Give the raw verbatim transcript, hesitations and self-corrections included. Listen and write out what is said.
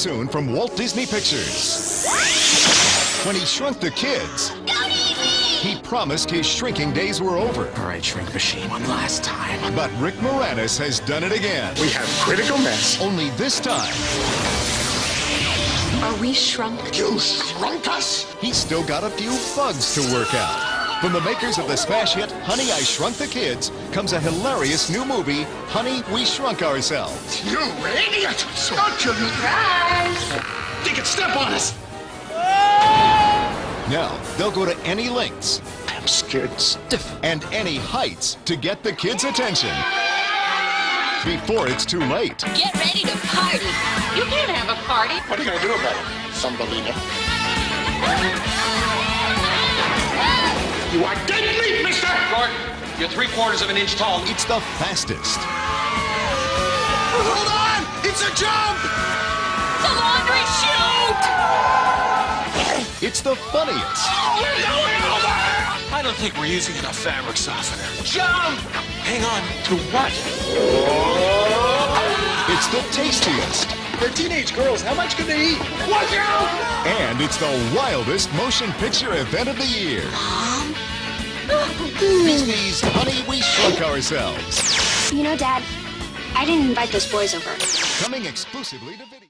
soon from Walt Disney Pictures. When he shrunk the kids, he promised his shrinking days were over. All right, shrink machine, one last time. But Rick Moranis has done it again. We have critical mass. Only this time. Are we shrunk? You shrunk us? He's still got a few bugs to work out. From the makers of the smash hit, Honey, I Shrunk the Kids, comes a hilarious new movie, Honey, We Shrunk Ourselves. You idiot! Don't you guys! They could step on us! Now, they'll go to any lengths. I'm scared stiff. And any heights to get the kids' attention. Before it's too late. Get ready to party! You can't have a party! What are you gonna do about it, Thumbelina? You identity, mister! Clark, you're three quarters of an inch tall. It's the fastest. Hold on! It's a jump! The laundry chute! It's the funniest. We're going over! I don't think we're using enough fabric softener. Jump! Hang on to what? It's the tastiest. They're teenage girls. How much can they eat? Watch out! And it's the wildest motion picture event of the year. Mom? Disney's Honey, We Shrunk Ourselves. You know, Dad, I didn't invite those boys over. Coming exclusively to video.